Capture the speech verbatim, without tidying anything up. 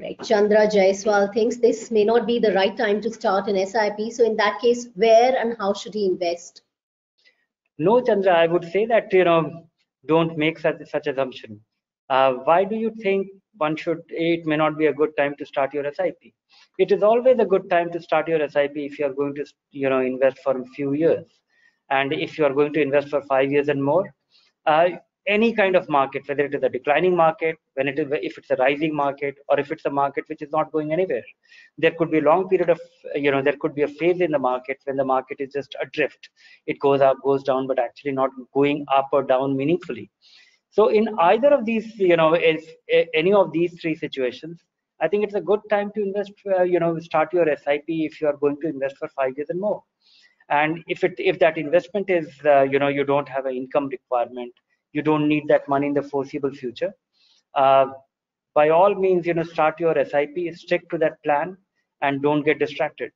Right. Chandra Jaiswal thinks this may not be the right time to start an S I P. So in that case, where and how should he invest? No, Chandra, I would say that, you know, don't make such such assumption. Uh, why do you think one should, it may not be a good time to start your S I P? It is always a good time to start your S I P if you are going to, you know, invest for a few years. And if you are going to invest for five years and more, uh, any kind of market, whether it is a declining market, when it is, if it's a rising market, or if it's a market which is not going anywhere, there could be a long period of, you know, there could be a phase in the market when the market is just adrift. It goes up, goes down, but actually not going up or down meaningfully. So in either of these, you know, if any of these three situations, I think it's a good time to invest, uh, you know, start your S I P if you are going to invest for five years and more. And if it, if that investment is, uh, you know, you don't have an income requirement, you don't need that money in the foreseeable future, uh, by all means, you know, start your S I P, stick to that plan and don't get distracted.